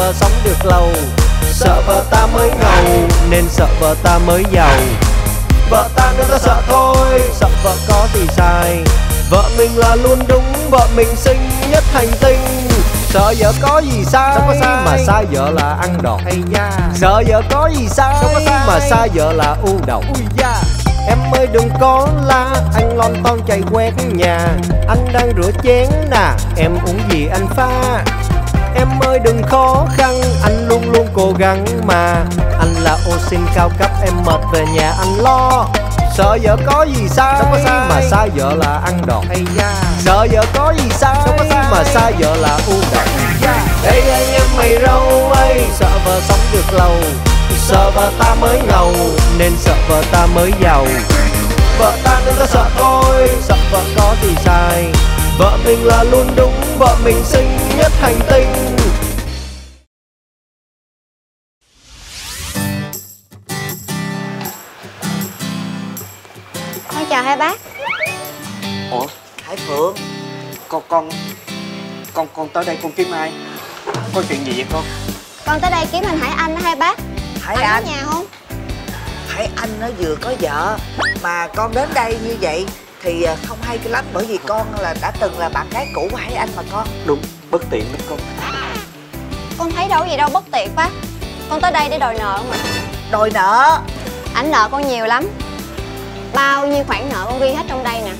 vợ sống được lâu, sợ vợ ta mới ngầu nên sợ vợ ta mới giàu. Vợ ta nên ta sợ thôi, sợ vợ có thì sai, vợ mình là luôn đúng, vợ mình xinh nhất hành tinh. Sợ vợ có gì sai, mà sai vợ là ăn đòn. Sợ vợ có gì sai, mà sai vợ là u độc. Em ơi đừng có la, anh lon ton chạy quét nhà, anh đang rửa chén nè, em uống gì anh pha. Em ơi đừng khó khăn, anh luôn luôn cố gắng mà, anh là ô xin cao cấp, em mệt về nhà anh lo. Sợ vợ có gì sai, mà sai vợ là ăn đòn. Sợ vợ có gì sai, mà sai vợ là u độc. Ê anh em mày râu ơi, sợ vợ sống được lâu, sợ vợ ta mới ngầu nên sợ vợ ta mới giàu. Vợ ta nên ta sợ thôi, sợ vợ có thì sai, vợ mình là luôn đúng, vợ mình xinh nhất hành tinh. Con chào hai bác. Ủa Hải Phượng, con tới đây con kiếm ai? Có chuyện gì vậy con? Con tới đây kiếm anh Hải Anh đó hai bác. Hải Anh ở nhà không? Hải Anh nó vừa có vợ, mà con đến đây như vậy thì không hay cái lắm, bởi vì con là đã từng là bạn gái cũ của Hải Anh mà con. Đúng, bất tiện lắm con. Con thấy đâu gì đâu bất tiện quá. Con tới đây để đòi nợ mà. Đòi nợ? Ảnh nợ con nhiều lắm, bao nhiêu khoản nợ con ghi hết trong đây nè.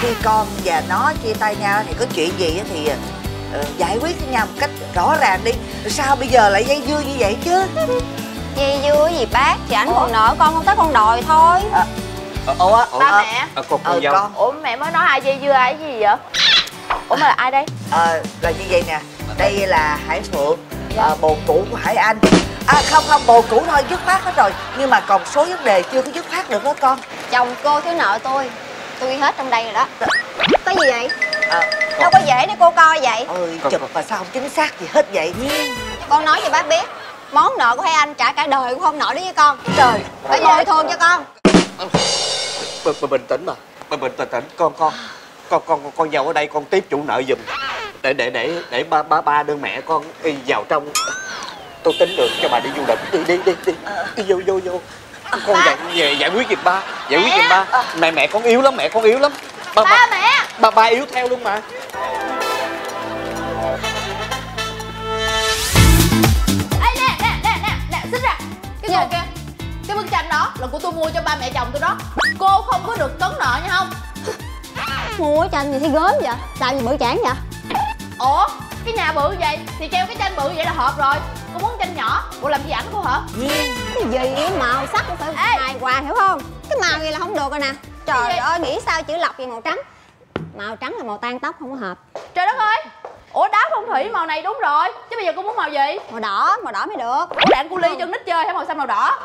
Khi con và nó chia tay nhau thì có chuyện gì thì giải quyết với nhau một cách rõ ràng đi. Sao bây giờ lại dây dưa như vậy chứ? Dây dưa gì bác, thì ảnh còn nợ con, không tới con đòi thôi. Ba mẹ. Con. Ủa mẹ mới nói ai dây dưa ai gì vậy? Ủa mà là ai đây? Là như vậy nè, đây là Hải Phượng, bồ cũ của Hải Anh. Không, bồ cũ thôi, dứt khoát hết rồi. Nhưng mà còn số vấn đề chưa có dứt khoát được đó con. Chồng cô thiếu nợ tôi hết trong đây rồi đó. Có gì vậy? Đâu có dễ để cô coi vậy. Ôi chụp mà sao không chính xác gì hết vậy? Con nói cho bác biết, món nợ của Hải Anh trả cả đời cũng không nổi đấy với con. Trời, phải bồi thường cho con. Bình tĩnh mà, bình tĩnh con vào ở đây con tiếp chủ nợ giùm, để ba đưa mẹ con đi vào trong. Tôi tính được cho bà đi du lịch, đi vô. Con giải quyết giùm ba, mẹ con yếu lắm, ba yếu theo luôn mà. Cái bức tranh đó là của tôi mua cho ba mẹ chồng tôi đó. Cô không có được cấn nợ nha không? Mua cái tranh gì thấy gớm vậy? Làm gì bự chản vậy? Ủa? Cái nhà bự vậy thì treo cái tranh bự vậy là hợp rồi. Cô muốn tranh nhỏ, bộ làm gì ảnh cô hả? Cái gì cái màu sắc cũng phải hài hòa hiểu không? Cái màu gì là không được rồi nè. Trời ơi, nghĩ sao chữ lọc gì màu trắng? Màu trắng là màu tan tóc không có hợp. Trời đất ơi! Ủa đá phong thủy màu này đúng rồi, chứ bây giờ cô muốn màu gì? Màu đỏ mới được. Ủa đạn cu ly chân nít chơi hay màu xanh màu đỏ?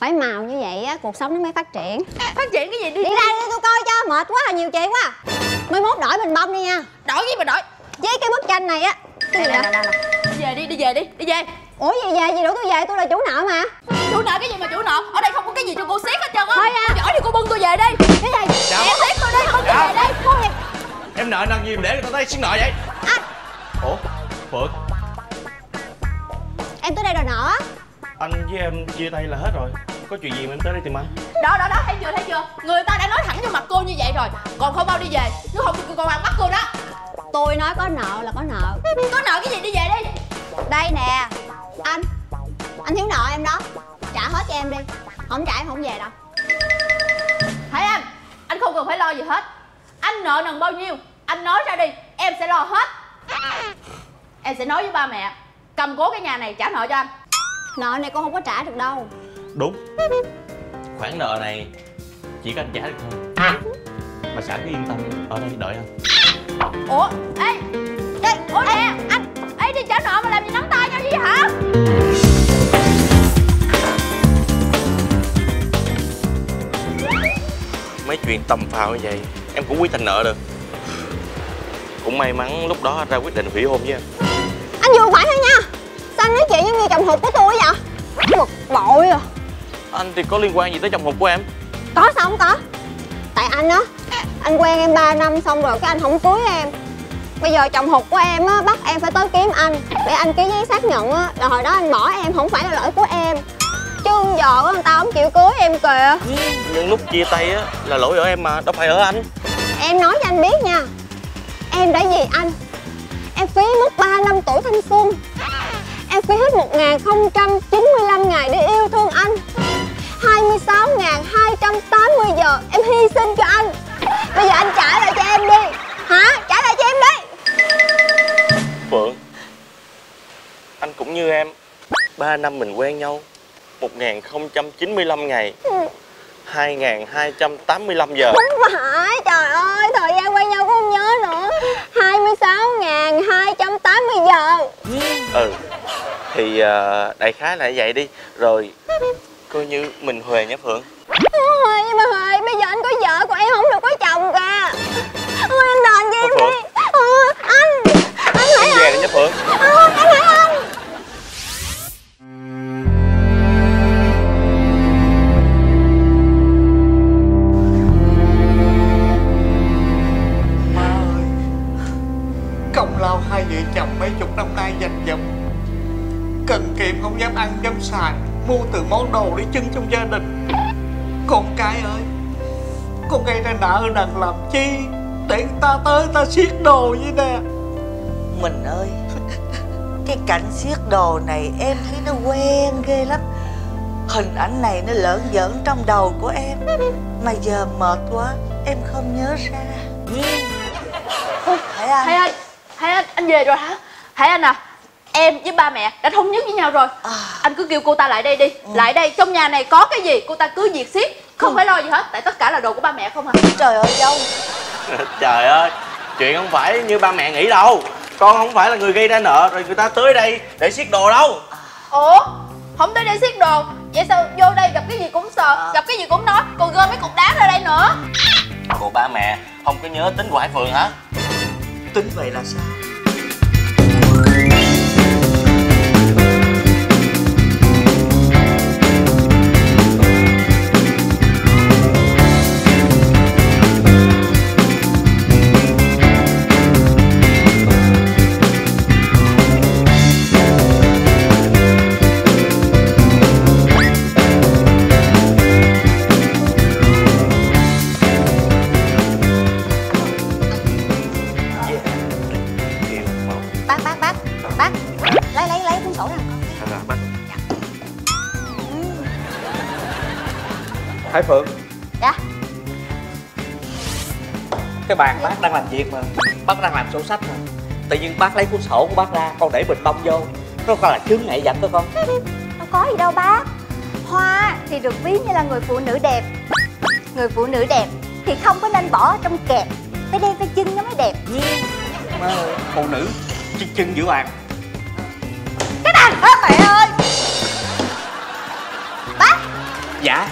Phải màu như vậy á, cuộc sống nó mới phát triển. Phát triển cái gì? Đi ra đi tôi coi cho, mệt quá, nhiều chuyện quá. Mới mốt đổi bình bông đi nha. Đổi gì mà đổi? Với cái bức tranh này á. Về đi, đi về. Ủa gì về, gì đủ tôi về, tôi là chủ nợ mà. Chủ nợ cái gì mà chủ nợ? Ở đây không có cái gì cho cô siết hết trơn á. Thôi à. Giỏi thì cô bưng tôi về đi. Cái gì? Em siết tôi đi, bưng tôi về đi. Em nợ năng gì mà để người ta thấy xin nợ vậy? Anh. Ủa? Phượng. Em tới đây đòi nợ á. Anh với em chia tay là hết rồi. Có chuyện gì mà em tới đây tìm anh? Đó, thấy chưa? Người ta đã nói thẳng vô mặt cô như vậy rồi, còn không bao đi về. Nếu không thì còn ăn bắt cô đó. Tôi nói có nợ là có nợ. Có nợ cái gì, đi về đi. Đây nè. Anh thiếu nợ em đó. Trả hết cho em đi. Không trả em không về đâu. Thấy em, anh không cần phải lo gì hết. Anh nợ nần bao nhiêu anh nói ra đi, em sẽ lo hết. Em sẽ nói với ba mẹ cầm cố cái nhà này trả nợ cho anh. Nợ này con không có trả được đâu. Đúng, khoản nợ này chỉ có anh trả được thôi. Bà xã cứ yên tâm ở đây đợi anh. Ủa ê đây, ủa nè anh ấy đi trả nợ mà làm gì nắm tay nhau vậy hả? Mấy chuyện tầm phào như vậy em cũng quyết thành nợ được. Cũng may mắn lúc đó anh ra quyết định hủy hôn với em. Anh vừa phải thôi nha. Sao anh nói chuyện với người chồng hụt của tôi vậy? Bực bội à. Anh thì có liên quan gì tới chồng hụt của em? Có sao không có. Tại anh á, anh quen em 3 năm xong rồi cái anh không cưới em. Bây giờ chồng hụt của em á, bắt em phải tới kiếm anh để anh ký giấy xác nhận á, là hồi đó anh bỏ em không phải là lỗi của em. Chứ giờ á, người ta không chịu cưới em kìa. Nhưng lúc chia tay á, là lỗi ở em mà, đâu phải ở anh. Em nói cho anh biết nha, em đã vì anh, em phí mất 3 năm tuổi thanh xuân. Em phí hết 1095 ngày để yêu thương anh, 26.280 giờ em hy sinh cho anh. Bây giờ anh trả lại cho em đi. Hả? Trả lại cho em đi. Phượng, anh cũng như em, 3 năm mình quen nhau, 1095 ngày, 2285 giờ. Đúng phải, trời ơi, thời gian quen nhau cũng không nhớ nữa. 26.280 giờ. Ừ, thì đại khái là vậy đi. Rồi, coi như mình huề nhé Phượng. Ôi, nhưng mà Huệ, bây giờ anh có vợ của em không được có chồng kìa. Ôi, anh đền với em Phượng đi. Anh hãy anh. Về nha Phượng. Anh hãy anh. Má ơi, công lao hai vợ chồng mấy chục năm nay dành dụm, cần kiệm không dám ăn dám xài, mua từ món đồ để chưng trong gia đình. Con cái ơi, con gây ra nợ đằng làm chi, để ta tới ta siết đồ với nè. Mình ơi, cái cảnh siết đồ này em thấy nó quen ghê lắm. Hình ảnh này nó lởn vởn trong đầu của em, mà giờ mệt quá em không nhớ ra. Hải Anh, Hải Anh, Hải Anh về rồi hả? Hải Anh à, em với ba mẹ đã thống nhất với nhau rồi. Anh cứ kêu cô ta lại đây đi. Lại đây, trong nhà này có cái gì cô ta cứ diệt xiết, không phải lo gì hết, tại tất cả là đồ của ba mẹ không hả? Trời ơi đâu. Trời ơi, chuyện không phải như ba mẹ nghĩ đâu. Con không phải là người gây ra nợ rồi người ta tới đây để xiết đồ đâu. Ủa, không tới đây xiết đồ, vậy sao vô đây gặp cái gì cũng sợ, gặp cái gì cũng nói, còn gom mấy cục đá ra đây nữa. Cô ba mẹ không có nhớ tính của Hải Phượng hả? Tính vậy là sao? Hải Phượng. Dạ. Cái bàn bác đang làm việc mà, bác đang làm sổ sách mà, tự nhiên bác lấy cuốn sổ của bác ra, con để bịch bông vô, nó coi là chướng ngại vật đó con. Đâu có gì đâu bác. Hoa thì được ví như là người phụ nữ đẹp. Người phụ nữ đẹp thì không có nên bỏ trong kẹp, phải đem phải chưng nó mới đẹp. Má ơi, phụ nữ chưng giữa bàn. Cái đàn ơi mẹ ơi. Bác. Dạ.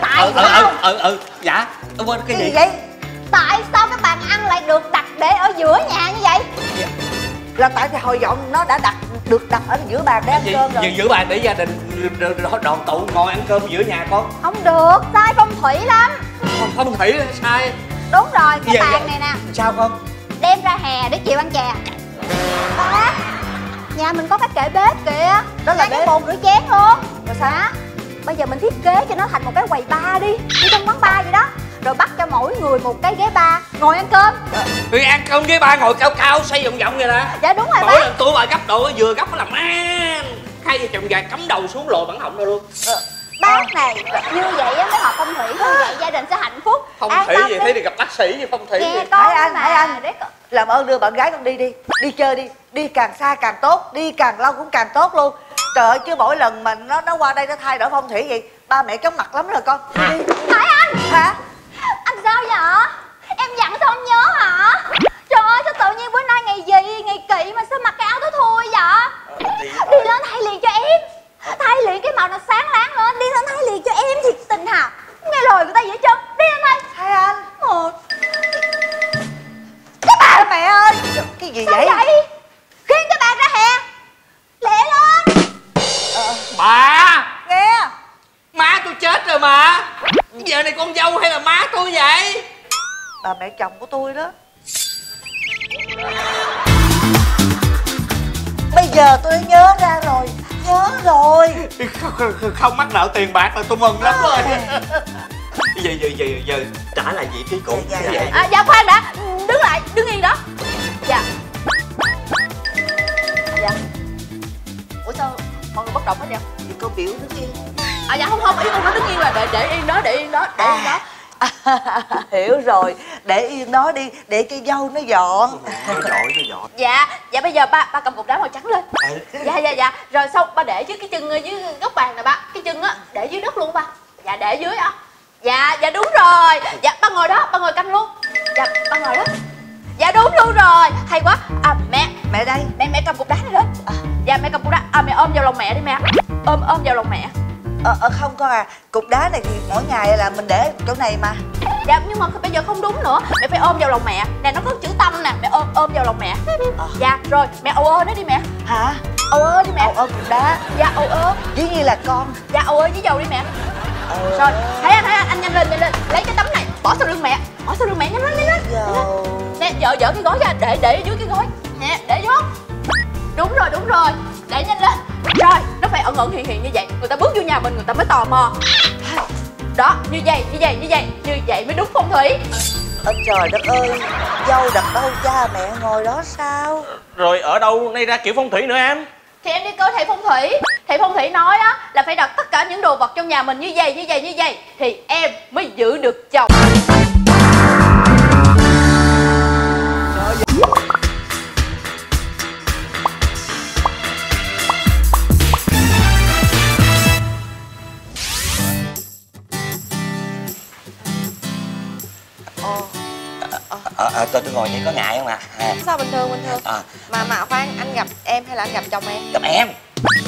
Tại sao? Dạ, tôi quên cái gì vậy? Tại sao cái bàn ăn lại được đặt để ở giữa nhà như vậy? Dạ. Là tại vì hồi dọn nó đã đặt ở giữa bàn để ăn cơm rồi. Giữa bàn để gia đình đoàn tụ ngồi ăn cơm giữa nhà con. Không được, sai phong thủy lắm. Phong thủy là sai. Đúng rồi, cái bàn này nè. Sao con? Đem ra hè để chịu ăn chè. Bác, nhà mình có cái kệ bếp kìa. Đó là cái bồn rửa chén luôn. Rồi sao? Bây giờ mình thiết kế cho nó thành một cái quầy bar đi, như trong quán bar vậy đó. Rồi bắt cho mỗi người một cái ghế bar, ngồi ăn cơm. Người ăn cơm ghế bar ngồi cao cao, xoay vòng vòng vậy nè. Dạ đúng rồi bác. Mỗi lần tôi bà gấp đồ vừa gấp nó làm ăn. Hai vợ chồng gà cắm đầu xuống lồi bản họng ra luôn. Bác này, như vậy á mới hợp phong thủy, như vậy gia đình sẽ hạnh phúc. Phong thủy gì thấy được gặp bác sĩ như phong thủy gì. Thấy anh, làm ơn đưa bạn gái con đi đi. Đi chơi đi, đi càng xa càng tốt, đi càng lâu cũng càng tốt luôn. Trời ơi, chứ mỗi lần mà nó qua đây nó thay đổi phong thủy gì ba mẹ chóng mặt lắm rồi con. Phải anh. Hả? Anh sao vậy? Em dặn sao không nhớ hả? Trời ơi, sao tự nhiên bữa nay ngày gì, ngày kỵ mà sao mặc cái áo tối thui vậy? Đi lên thay liền cho em. Thay liền cái màu nó sáng láng lên, đi lên thay liền cho em thiệt tình hả? Nghe lời người ta dễ chân. Đi lên đây. Thay anh. Cái bà mẹ ơi. Cái gì vậy? Sao vậy? Khiến cái bà ra hè. Lẹ lên. Bà nghe, má tôi chết rồi mà, giờ này con dâu hay là má tôi vậy? Bà mẹ chồng của tôi đó. giờ tôi nhớ ra rồi, nhớ rồi. Không mắc nợ tiền bạc là tôi mừng lắm rồi. Giờ trả lại vị trí cũ. Dạ khoan đã, đứng lại, đứng yên đó. Dạ. Dạ. Ủa sao mọi người bất động hết vậy? Thì cô biểu đứng yên. Dạ không, ý tôi đứng yên là để yên đó, để yên đó, để yên đó. Hiểu rồi, để yên đó đi, để cái dâu nó dọn. Nó dọn. Dạ bây giờ ba cầm cục đá màu trắng lên. Dạ. Rồi xong ba để chứ cái chân dưới góc bàn nè ba. Cái chân á, để dưới đất luôn ba. Dạ để dưới á. Dạ đúng rồi. Dạ ba ngồi đó, ba ngồi canh luôn. Dạ ba ngồi đó. Dạ đúng luôn rồi, hay quá. Mẹ đây. Mẹ cầm cục đá này lên. Dạ mẹ cầm cục đá. Mẹ ôm vào lòng mẹ đi mẹ. Ôm vào lòng mẹ. Không con à, cục đá này thì mỗi ngày là mình để chỗ này mà. Dạ nhưng mà bây giờ không đúng nữa. Mẹ phải ôm vào lòng mẹ. Nè nó có chữ tâm nè, mẹ ôm vào lòng mẹ. Dạ rồi, mẹ nó đi mẹ. Hả? Đi mẹ. Cục đá. Dạ dĩ nhiên là con. Dạ với dầu đi mẹ. Rồi, thấy anh nhanh lên, nhanh lên. Lấy cái tấm này, bỏ sau lưng mẹ. Bỏ sau lưng mẹ, nhanh lên, nhanh lên. Nè, dở cái gói ra, để dưới cái gói. Nè, để vô. Đúng rồi, để nhanh lên. Rồi, nó phải ẩn ẩn hiện hiện như vậy. Người ta bước vô nhà mình, người ta mới tò mò. Đó, như vậy mới đúng phong thủy. Trời đất ơi, dâu đặt đâu cha mẹ ngồi đó sao? Rồi ở đâu nay ra kiểu phong thủy nữa em? Thì em đi coi thầy phong thủy. Thầy phong thủy nói á là phải đặt tất cả những đồ vật trong nhà mình như vậy thì em mới giữ được chồng. Tôi ngồi vậy có ngại không ạ? Sao bình thường. Mà khoan, anh gặp em hay là anh gặp chồng em?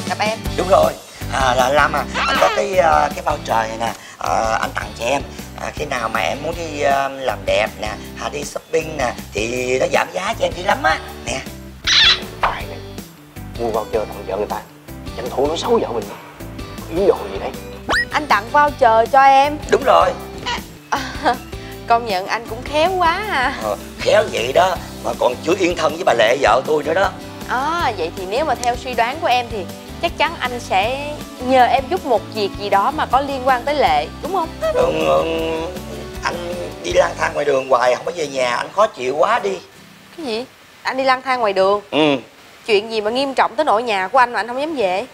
Gặp em. Đúng rồi. Là Lâm à, anh có cái bao trời này nè, anh tặng cho em. Khi nào mà em muốn đi làm đẹp nè, đi shopping nè, thì nó giảm giá cho em đi lắm á. Nè. Tài này, mua voucher tặng vợ người ta, tranh thủ nó xấu vợ mình. Ý đồ gì đấy? Anh tặng voucher cho em. Đúng rồi. Công nhận anh cũng khéo quá ha. Khéo vậy đó mà còn chưa yên thân với bà Lệ vợ tôi nữa đó. Vậy thì nếu mà theo suy đoán của em thì chắc chắn anh sẽ nhờ em giúp một việc gì đó mà có liên quan tới Lệ, đúng không? Anh đi lang thang ngoài đường hoài không có về nhà, anh khó chịu quá đi. Cái gì? Anh đi lang thang ngoài đường? Chuyện gì mà nghiêm trọng tới nỗi nhà của anh mà anh không dám về?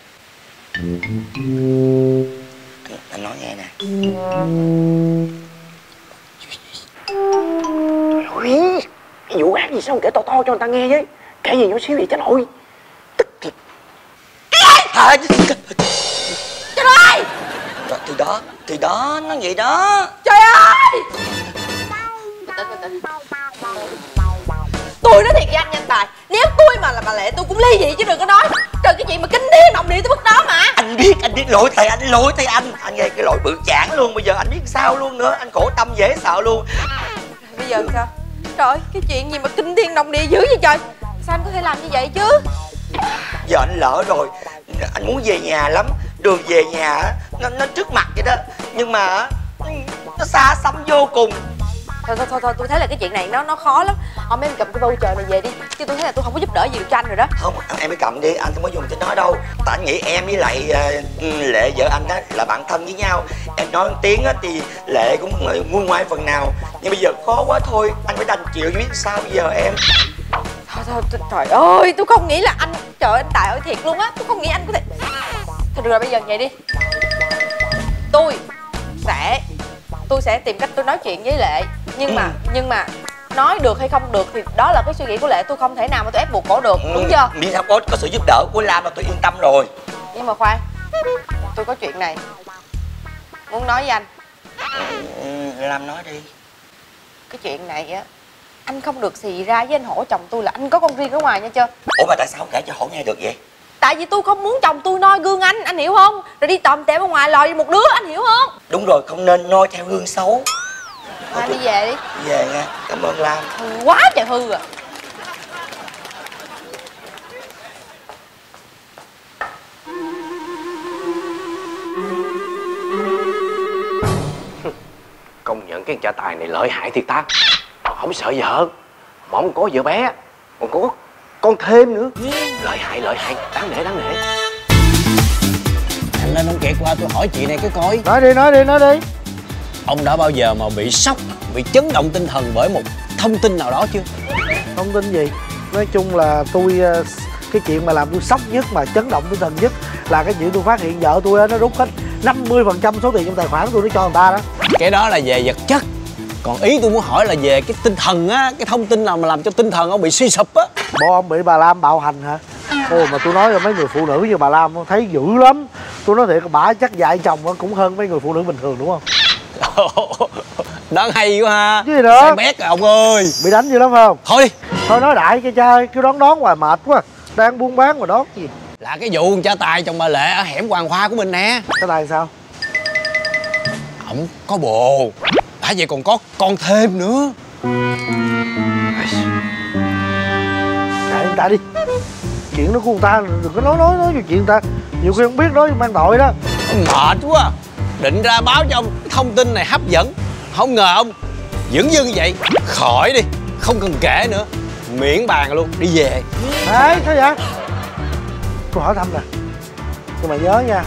Anh nói nghe nè. Cái vụ án gì sao kể to to cho người ta nghe với. Kể gì nhỏ xíu vậy cha nội. Tức thiệt. Trời ơi. Thì đó nó vậy đó. Trời ơi. Tôi nói thiệt với anh nha anh Tài, nếu tôi mà là bà Lệ tôi cũng ly dị chứ đừng có nói. Trời, cái gì mà kinh điên nồng điên tới mức đó mà. Anh biết lỗi thầy anh. Anh nghe cái lỗi bự chảng luôn, bây giờ anh biết sao luôn nữa. Anh khổ tâm dễ sợ luôn. Bây giờ sao? Trời, cái chuyện gì mà kinh thiên động địa dữ vậy trời? Sao anh có thể làm như vậy chứ? Giờ anh lỡ rồi, anh muốn về nhà lắm. Đường về nhà nó trước mặt vậy đó, nhưng mà nó xa xăm vô cùng. Thôi, tôi thấy là cái chuyện này nó khó lắm. Mấy em cầm cái voucher này về đi, chứ tôi thấy là tôi không có giúp đỡ gì được cho anh rồi đó. Không, em mới cầm đi, anh không có dùng tới nói đâu. Tại anh nghĩ em với lại Lệ vợ anh đó là bạn thân với nhau. Em nói tiếng á thì Lệ cũng nguôi ngoai phần nào. Nhưng bây giờ khó quá thôi, anh phải đành chịu chứ biết sao bây giờ em. Thôi, trời ơi, tôi không nghĩ là anh. Trời ơi, anh Tài ơi thiệt luôn á, tôi không nghĩ anh có thể. Thôi được rồi, bây giờ vậy đi. Tôi sẽ tìm cách tôi nói chuyện với Lệ. Nhưng mà nói được hay không được thì đó là cái suy nghĩ của Lệ, tôi không thể nào mà tôi ép buộc cổ được, đúng chưa? Vì sao có sự giúp đỡ của Lam là tôi yên tâm rồi. Nhưng mà khoan, tôi có chuyện này muốn nói với anh. Lam nói đi. Cái chuyện này á, anh không được xì ra với anh Hổ chồng tôi là anh có con riêng ở ngoài nha chưa. Ủa mà tại sao không kể cho Hổ nghe được vậy? Tại vì tôi không muốn chồng tôi noi gương anh hiểu không? Rồi đi tòm tẻ ở ngoài lòi đi một đứa, anh hiểu không? Đúng rồi, không nên noi theo gương xấu. Thôi đi về đi. Về nha, cảm ơn Lam. Quá trời hư à. Công nhận cái cha Tài này lợi hại thiệt ta. Không sợ vợ, mà không có vợ bé, còn có còn thêm nữa. Lợi hại, đáng nể. Anh nên ông kể qua tôi hỏi chị này cái coi. Nói đi. Ông đã bao giờ mà bị sốc, bị chấn động tinh thần bởi một thông tin nào đó chưa? Thông tin gì? Nói chung là tôi, cái chuyện mà làm tôi sốc nhất mà chấn động tinh thần nhất là cái chuyện tôi phát hiện vợ tôi nó rút hết 50% số tiền trong tài khoản tôi nó cho người ta đó. Cái đó là về vật chất. Còn ý tôi muốn hỏi là về cái tinh thần á, cái thông tin nào mà làm cho tinh thần ông bị suy sụp á. Bộ ông bị bà Lam bạo hành hả? Ôi mà tôi nói là mấy người phụ nữ như bà Lam thấy dữ lắm. Tôi nói thiệt, bả chắc dạy chồng cũng hơn mấy người phụ nữ bình thường đúng không? Đoán hay quá ha. Chứ gì nữa. Sai bét rồi ông ơi. Bị đánh dữ lắm không? Thôi đi. Thôi nói đại cho trai, kêu đón hoài mệt quá. Đang buôn bán mà đón gì. Là cái vụ cha Tài chồng bà Lệ ở hẻm Hoàng Hoa của mình nè. Cha Tài sao? Ổng có bồ. Đã vậy còn có con thêm nữa. Kệ người ta đi. Chuyện đó của người ta đừng có nói chuyện người ta. Nhiều khi không biết nói mang tội đó. Mệt quá. Định ra báo cho ông thông tin này hấp dẫn, không ngờ ông dưỡng dưng vậy. Khỏi đi, không cần kể nữa, miễn bàn luôn, đi về. Đấy, sao vậy? Tôi hỏi thăm nè, nhưng mà nhớ nha,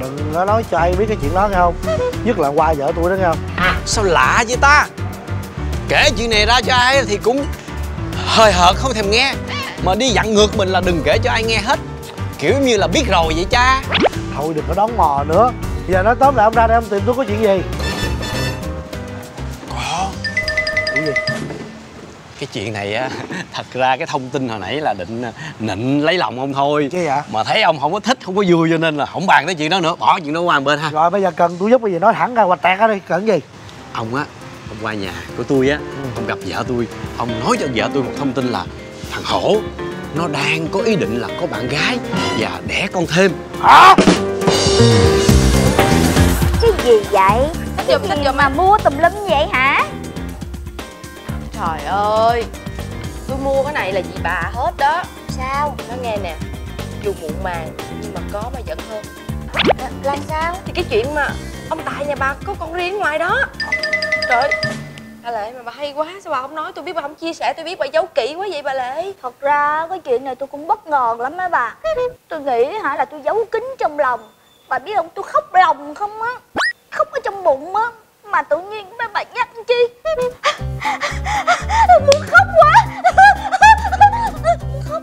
đừng có nói cho ai biết cái chuyện đó nghe không? Nhất là qua vợ tôi đó nghe không? Sao lạ vậy ta? Kể chuyện này ra cho ai thì cũng hời hợt không thèm nghe. Mà đi dặn ngược mình là đừng kể cho ai nghe hết. Kiểu như là biết rồi vậy cha. Thôi đừng có đón mò nữa. Giờ nói tóm lại ông ra đây ông tìm tôi có chuyện gì? Có. Chuyện gì? Cái chuyện này á, thật ra cái thông tin hồi nãy là định lấy lòng ông thôi. Chứ dạ? Mà thấy ông không có thích, không có vui cho nên là không bàn tới chuyện đó nữa. Bỏ chuyện đó qua một bên ha. Rồi bây giờ cần tôi giúp bây giờ nói thẳng ra hoạch tẹt ra đi, cần gì? Ông á, hôm qua nhà của tôi á, ông gặp vợ tôi. Ông nói cho vợ tôi một thông tin là thằng Hổ nó đang có ý định là có bạn gái và đẻ con thêm. Hả? Cái gì vậy? Thích giùm mà mua tùm lum vậy hả? Trời ơi, tôi mua cái này là vì bà hết đó. Sao? Nó nghe nè, dù muộn màng nhưng mà có mà giận hơn. Là sao? Thì cái chuyện mà ông Tài nhà bà có con riêng ngoài đó. Trời ơi, bà Lệ mà bà hay quá, sao bà không nói? Tôi biết bà không chia sẻ, tôi biết bà giấu kỹ quá vậy bà Lệ. Thật ra cái chuyện này tôi cũng bất ngờ lắm á bà. Tôi nghĩ hả là tôi giấu kín trong lòng. Bà biết không, tôi khóc lòng không á, khóc ở trong bụng á, mà tự nhiên bà nhắc chi muốn khóc quá, muốn khóc.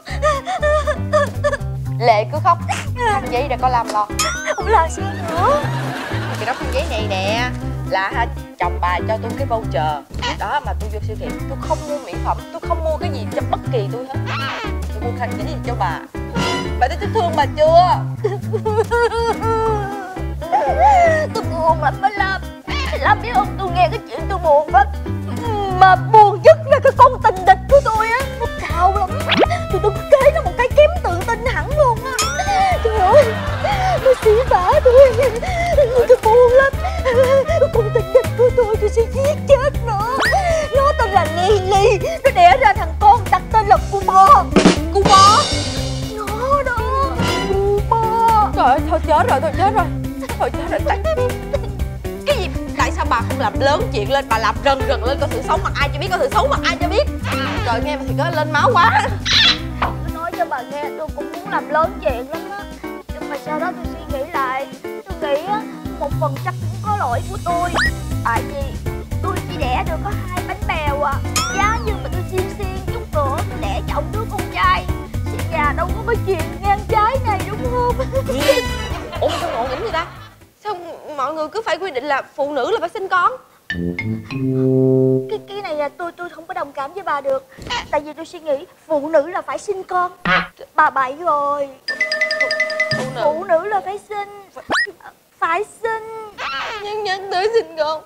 Lệ cứ khóc, khăn giấy đừng có làm lọt. Không lo gì nữa. Cái đó khăn giấy này nè là chồng bà cho tôi cái voucher đó mà tôi vô siêu thị tôi không mua mỹ phẩm, tôi không mua cái gì cho bất kỳ tôi hết. Tôi mua khăn giấy cho bà. Bà thấy tôi thương bà chưa? Tôi buồn lắm mới làm. Làm biết không, tôi nghe cái chuyện tôi buồn lắm. Mà buồn nhất là cái con tình địch của tôi á, nó cao lắm. Tôi đụng kế nó một cái kém tự tin hẳn luôn á. Trời ơi, nó xỉ vả tôi buồn lắm. Con tình địch của tôi sẽ giết chết nó tên là Lily. Nó đẻ ra thằng con đặt tên là Kumo. Trời ơi, thôi chết rồi. Cái gì? Tại sao bà không làm lớn chuyện lên, bà làm rần lên coi sự sống mặt ai cho biết, Trời nghe bà thì có lên máu quá. Tôi nói cho bà nghe, tôi cũng muốn làm lớn chuyện lắm á. Nhưng mà sau đó tôi suy nghĩ lại, tôi nghĩ á, một phần chắc cũng có lỗi của tôi. Tại vì tôi chỉ đẻ được có 2 bánh bèo à. Giá như mà tôi siêng chút nữa, tôi đẻ chồng đứa con trai. Nhà đâu có cái chuyện ngang trái này đúng không? Ủa sao ngộ nghĩnh vậy ta? Sao mọi người cứ phải quy định là phụ nữ là phải sinh con? Cái này là tôi không có đồng cảm với bà được. Tại vì tôi suy nghĩ phụ nữ là phải sinh con. Bà bậy rồi. Phụ nữ là phải sinh. Phải sinh. Nhân tới sinh con.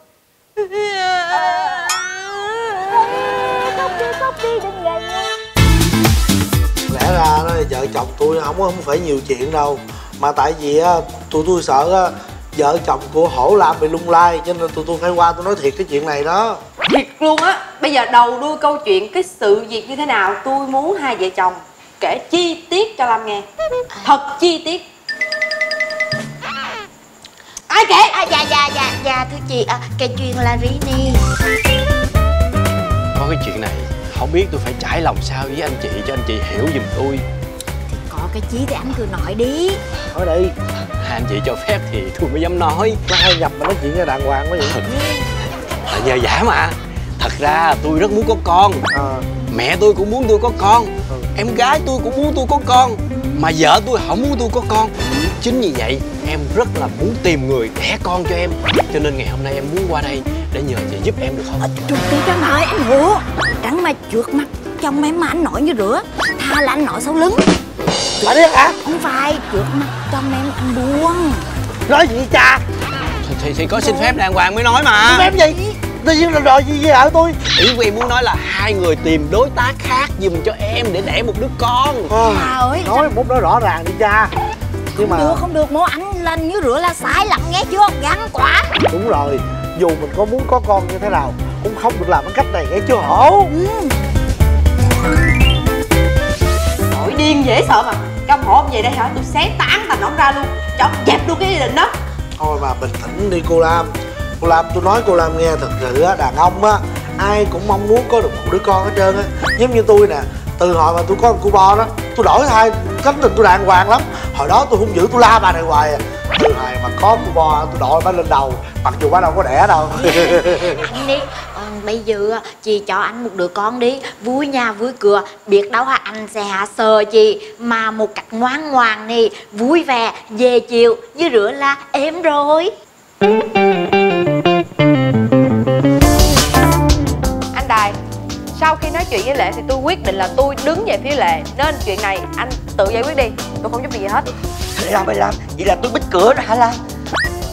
Khóc đi đừng ngại nha. Lẽ ra đó vợ chồng tôi không phải nhiều chuyện đâu. Mà tại vì tôi sợ vợ chồng của Hổ Lam bị lung lay. Cho nên tôi phải qua tôi nói thiệt cái chuyện này đó. Thiệt luôn á. Bây giờ đầu đuôi câu chuyện cái sự việc như thế nào tôi muốn hai vợ chồng kể chi tiết cho Lam nghe. Thật chi tiết. Ai kể? Dạ thưa chị, kể chuyện là Rini. Có cái chuyện này không biết tôi phải trải lòng sao với anh chị cho anh chị hiểu giùm tôi. Thì có cái chí thì anh cứ nói đi. Nói đi. Anh chị cho phép thì tôi mới dám nói. Có ai nhập mà nói chuyện cho đàng hoàng quá vậy? Là nhờ giả mà. Thật ra tôi rất muốn có con. Mẹ tôi cũng muốn tôi có con. Em gái tôi cũng muốn tôi có con. Mà vợ tôi không muốn tôi có con. Chính vì vậy em rất là muốn tìm người đẻ con cho em. Cho nên ngày hôm nay em muốn qua đây để nhờ chị giúp em được không? Trục tí cho nói em hứa. Trắng mà trượt mặt trong em mà anh nội như rửa. Tha là anh nội xấu lứng. Phải đấy hả? Không phải, trượt mặt trong em anh buông. Nói gì vậy cha? Thì có xin phép đàng hoàng mới nói mà. Xin phép gì? Tự nhiên là đòi gì vậy hả tôi? Ý của em muốn nói là hai người tìm đối tác khác giùm cho em để đẻ một đứa con. Nói một đó rõ ràng đi cha. Nhưng mà không được mô ảnh lên như rửa là sai lắm nghe chưa? Gắn quả. Đúng rồi, dù mình có muốn có con như thế nào cũng không được làm cái cách này nghe chưa hổ? Tội điên dễ sợ mà. Trong hổ về đây hả? Tôi xé tán tành ổng ra luôn cho dẹp luôn cái gia đình đó. Thôi mà bình tĩnh đi cô Lam. Cô Lam, tôi nói cô Lam nghe, thật sự á, đàn ông á ai cũng mong muốn có được một đứa con hết trơn á. Giống như tôi nè, từ hồi mà tôi có một cô bo đó, tôi đổi thai cánh tình tôi đàng hoàng lắm. Hồi đó tôi hung dữ, tôi la bà này hoài à. Từ hồi mà có cô bo tôi đội bà lên đầu, mặc dù bà đâu có đẻ đâu. Anh đi, bây giờ chị cho anh một đứa con đi, vui nhà vui cửa, biết đâu hả anh sẽ hạ sờ chị. Mà một cách ngoan ngoan này, vui vẻ, về chiều, với rửa là êm rồi. Anh Đài, sau khi nói chuyện với Lệ thì tôi quyết định là tôi đứng về phía Lệ. Nên chuyện này anh tự giải quyết đi, tôi không giúp gì hết. Mày làm, vậy là tôi bít cửa đó hả Lam?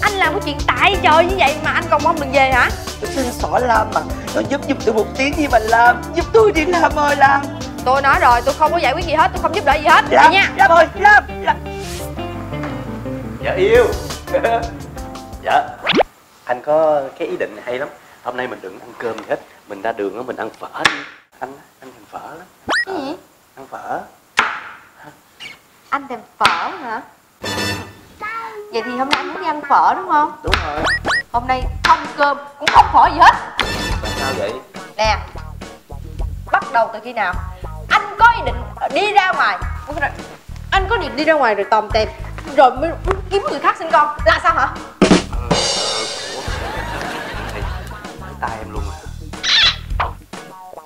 Anh làm cái chuyện tại trời như vậy mà anh còn mong đừng về hả? Tôi xin xỏ Lam mà, nó giúp giùm tôi một tiếng đi mà Lam. Giúp tôi đi Lam ơi Lam. Tôi nói rồi, tôi không có giải quyết gì hết, tôi không giúp đỡ gì hết. Lam, nha. Lam ơi, Lam. Dạ yêu. Dạ. Anh có cái ý định hay lắm. Hôm nay mình đừng ăn cơm gì hết. Mình ra đường mình ăn phở đi. Anh thèm phở lắm. Cái gì? Ăn phở. Anh thèm phở hả? Vậy thì hôm nay anh muốn đi ăn phở đúng không? Đúng rồi. Hôm nay không cơm cũng không phở gì hết. Tại sao vậy? Nè, bắt đầu từ khi nào anh có ý định đi ra ngoài? Anh có định đi ra ngoài rồi tòm tèm rồi mới kiếm người khác sinh con là sao hả? Tay em luôn rồi.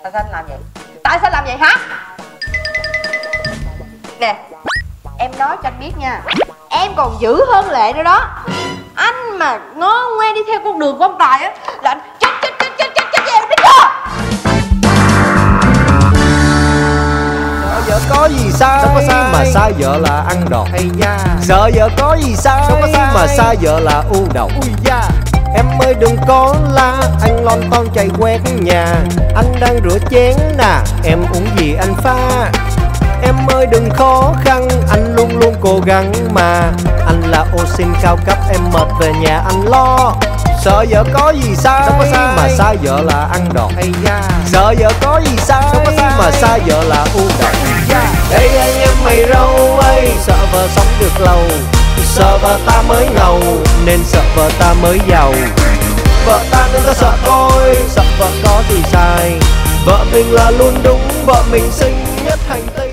Tại sao anh làm vậy? Tại sao làm vậy hả? Nè, em nói cho anh biết nha, em còn dữ hơn Lệ nữa đó. Anh mà ngó ngoe đi theo con đường của ông Tài á là anh chết với em biết chưa? Vợ có gì sai, sao có sai mà sai vợ là ăn đòn. Sợ vợ có gì sai, sao có sai mà sai vợ là u đầu. Em ơi đừng có la, anh lon ton chạy quét nhà. Anh đang rửa chén nè, em uống gì anh pha. Em ơi đừng khó khăn, anh luôn luôn cố gắng mà. Anh là ô xin cao cấp, em mệt về nhà anh lo. Sợ vợ có gì sai, sao có sai mà sai vợ là ăn đòn. Sợ vợ có gì sai, sao có sai mà sai vợ là u độc. Ê anh em mày râu ơi, sợ vợ sống được lâu. Sợ vợ ta mới ngầu, nên sợ vợ ta mới giàu. Vợ ta đừng có sợ tôi, sợ vợ có gì sai. Vợ mình là luôn đúng, vợ mình xinh nhất hành tinh.